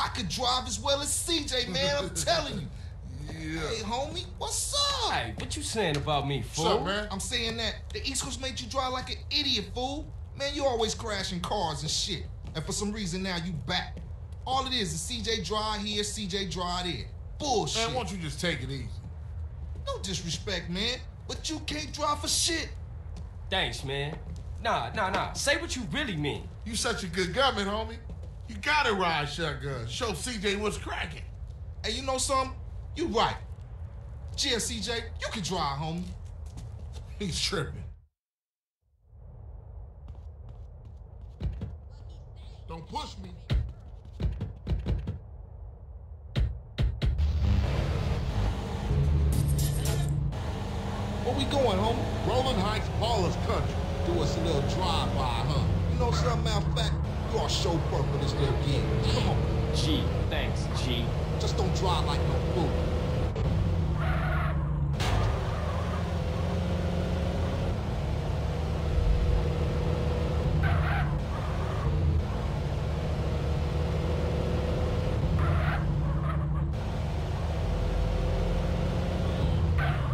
I could drive as well as CJ, man. I'm telling you. Yeah. Hey, homie, what's up? Hey, what you saying about me, fool? What's up, man? I'm saying that the East Coast made you drive like an idiot, fool. Man, you always crashing cars and shit. And for some reason now you back. All it is CJ drive here, CJ drive there. Bullshit. Man, why don't you just take it easy? No disrespect, man, but you can't drive for shit. Thanks, man. Nah. Say what you really mean. You such a good gunman, homie. You gotta ride shotgun. Show CJ what's cracking. Hey, you know something? You right. Cheers, CJ. You can drive, homie. He's tripping. Don't push me. Where we going, homie? Rolling Heights, Ballas country. Do us a little drive-by, huh? You know something, matter of fact, you are show purple this little game. Come on. G, thanks, G. Just don't drive like no fool.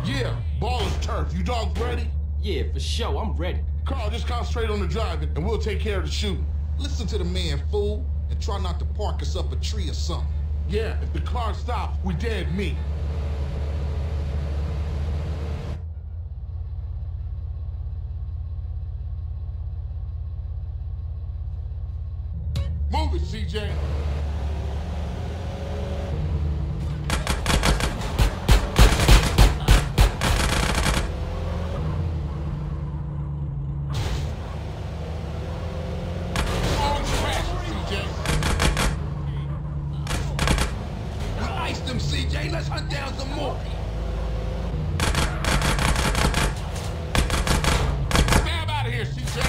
Yeah, ball is turf. You dogs ready? Yeah, for sure, I'm ready. Carl, just concentrate on the driving and we'll take care of the shooting. Listen to the man, fool, and try not to park us up a tree or something. Yeah, if the car stops, we dead meat. Move it, CJ. CJ, let's hunt down some more. Stab out of here, CJ.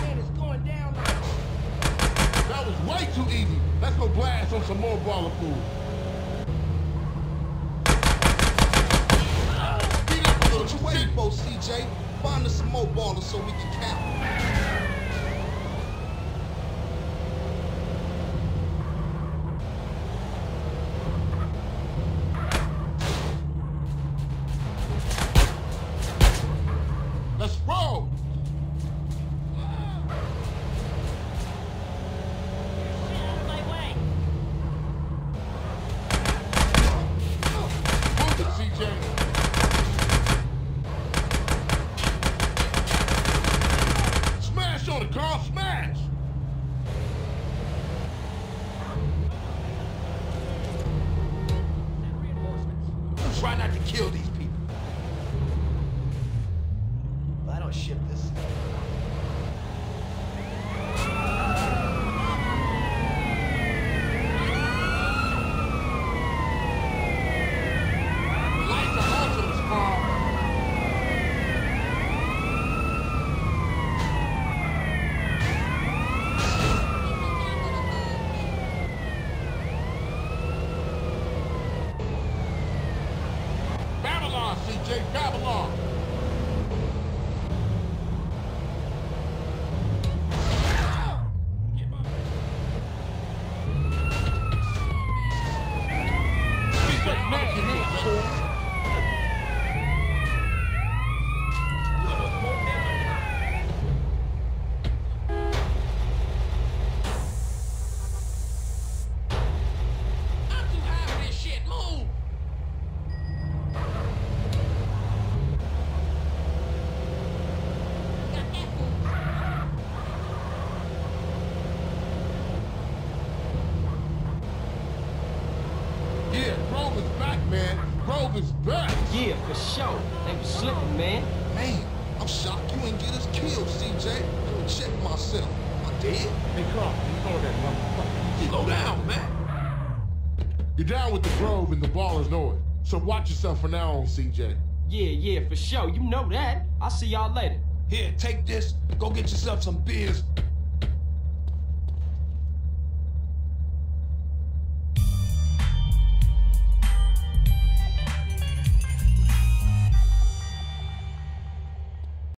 Man, it's going down. That was way too easy. Let's go blast on some more baller food. Get up a little. What you waiting for, CJ? Find us some more ballers so we can count. Try not to kill these people. I don't ship this. CJ, Babylon. CJ, making it, fool. I'm too high for this shit. Move. Grove is back, man. Grove is back. Yeah, for sure. They was slipping, man. Man, I'm shocked you ain't get us killed, CJ. Let me check myself. Am I dead? Hey, Carl, you know that motherfucker. Slow down, man. You're down with the Grove and the Ballers know it. So watch yourself from now on, CJ. Yeah, for sure. You know that. I'll see y'all later. Here, take this. Go get yourself some beers.